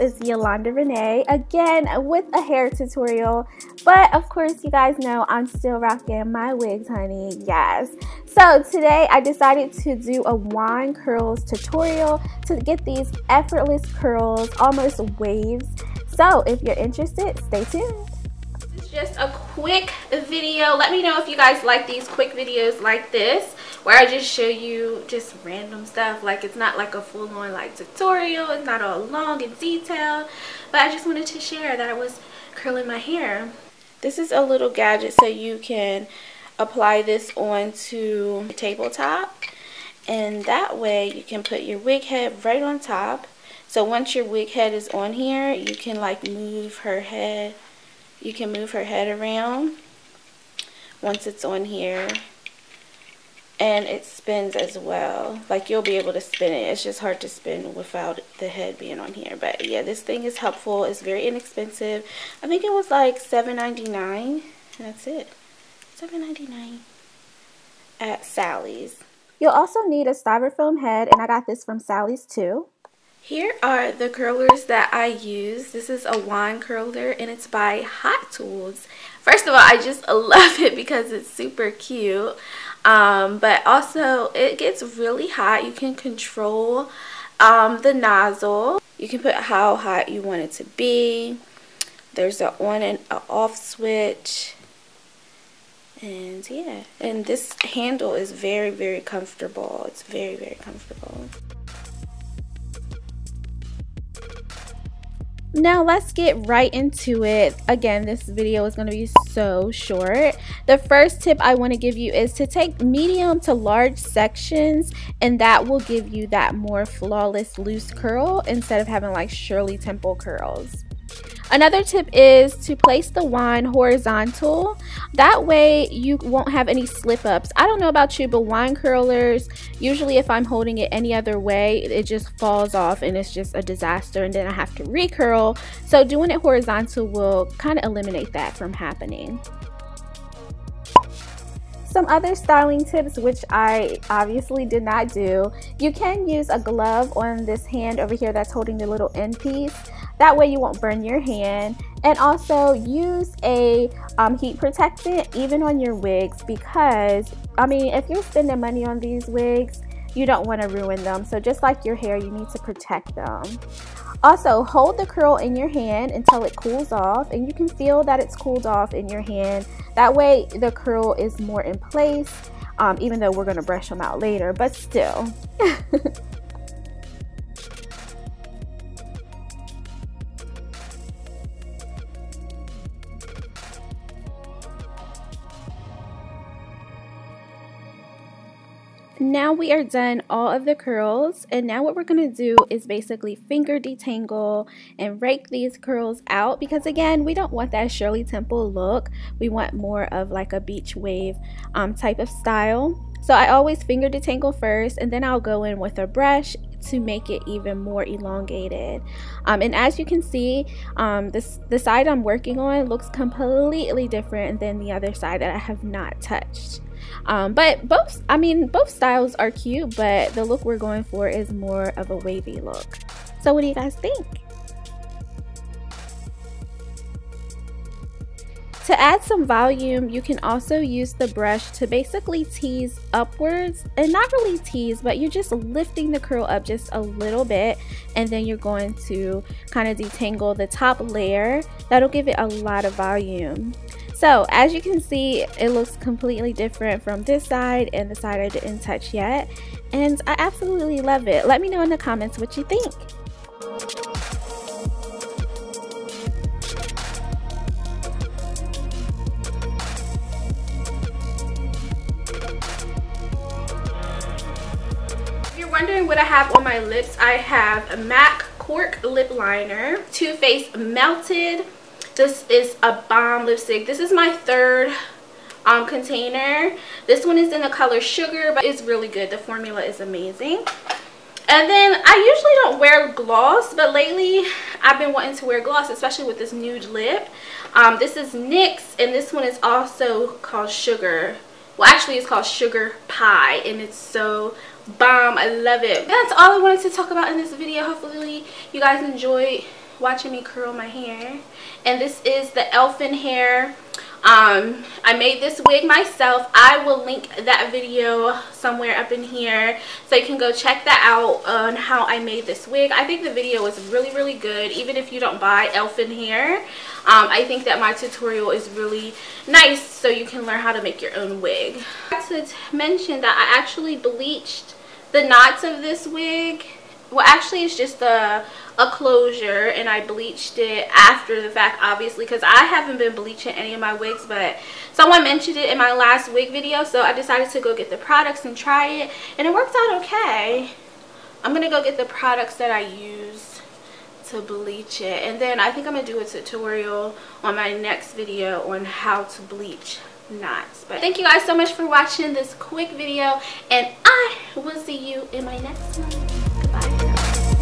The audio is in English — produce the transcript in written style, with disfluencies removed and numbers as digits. is Yolanda Renee again with a hair tutorial. But of course, you guys know I'm still rocking my wigs, honey. Yes. So today I decided to do a wand curls tutorial to get these effortless curls, almost waves. So if you're interested, stay tuned. Just a quick video. Let me know if you guys like these quick videos like this, where I just show you just random stuff. Like, it's not like a full-on like tutorial, it's not all long and detailed, but I just wanted to share that I was curling my hair. This is a little gadget so you can apply this onto your tabletop, and that way you can put your wig head right on top. So once your wig head is on here, you can like move her head. You can move her head around once it's on here, and it spins as well. Like, you'll be able to spin it. It's just hard to spin without the head being on here. But yeah, this thing is helpful. It's very inexpensive. I think it was like $7.99. That's it. $7.99 at Sally's. You'll also need a styrofoam head, and I got this from Sally's too. Here are the curlers that I use. This is a wand curler, and it's by Hot Tools. First of all, I just love it because it's super cute. But also, it gets really hot. You can control the nozzle. You can put how hot you want it to be. There's an on and an off switch. And yeah, and this handle is very, very comfortable. It's very, very comfortable. Now let's get right into it. Again, this video is going to be so short. The first tip I want to give you is to take medium to large sections, and that will give you that more flawless loose curl instead of having like Shirley Temple curls. Another tip is to place the wand horizontal. That way you won't have any slip ups. I don't know about you, but wand curlers, usually if I'm holding it any other way, it just falls off and it's just a disaster, and then I have to recurl. So doing it horizontal will kind of eliminate that from happening. Some other styling tips, which I obviously did not do. You can use a glove on this hand over here that's holding your little end piece. That way you won't burn your hand. And also use a heat protectant even on your wigs, because, I mean, if you're spending money on these wigs, you don't want to ruin them. So just like your hair, you need to protect them. Also, hold the curl in your hand until it cools off, and you can feel that it's cooled off in your hand. That way the curl is more in place, even though we're going to brush them out later, but still. Now we are done all of the curls, and now what we're going to do is basically finger detangle and rake these curls out, because again, we don't want that Shirley Temple look. We want more of like a beach wave type of style. So I always finger detangle first, and then I'll go in with a brush to make it even more elongated. And as you can see, the side I'm working on looks completely different than the other side that I have not touched. But both styles are cute, but the look we're going for is more of a wavy look. So what do you guys think? To add some volume, you can also use the brush to basically tease upwards, and not really tease, but you're just lifting the curl up just a little bit, and then you're going to kind of detangle the top layer. That'll give it a lot of volume. So as you can see, it looks completely different from this side and the side I didn't touch yet, and I absolutely love it. Let me know in the comments what you think. Wondering what I have on my lips, I have a MAC cork lip liner, Too Faced melted. This is a bomb lipstick. This is my third container. This one is in the color sugar, but it's really good. The formula is amazing. And then I usually don't wear gloss, but lately I've been wanting to wear gloss, especially with this nude lip. This is NYX, and this one is also called Sugar. Well, actually it's called Sugar Pie, and it's so bomb. I love it. That's all I wanted to talk about in this video. Hopefully you guys enjoyed watching me curl my hair. And this is the Elfin Hair. I made this wig myself. I will link that video somewhere up in here, so you can go check that out on how I made this wig. I think the video was really good, even if you don't buy Elfin Hair. I think that my tutorial is really nice, so you can learn how to make your own wig. I forgot to mention that I actually bleached the knots of this wig. Well, actually it's just a closure, and I bleached it after the fact, obviously, because I haven't been bleaching any of my wigs, but someone mentioned it in my last wig video, so I decided to go get the products and try it, and it worked out okay. I'm gonna go get the products that I use to bleach it, and then I think I'm gonna do a tutorial on my next video on how to bleach knots. But thank you guys so much for watching this quick video, and I will see you in my next one. Bye.